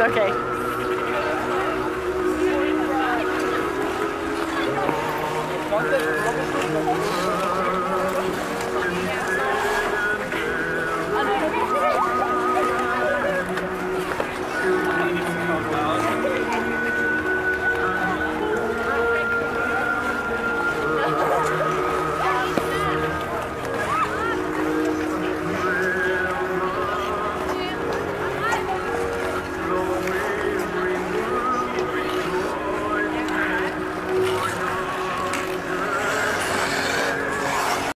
It's okay.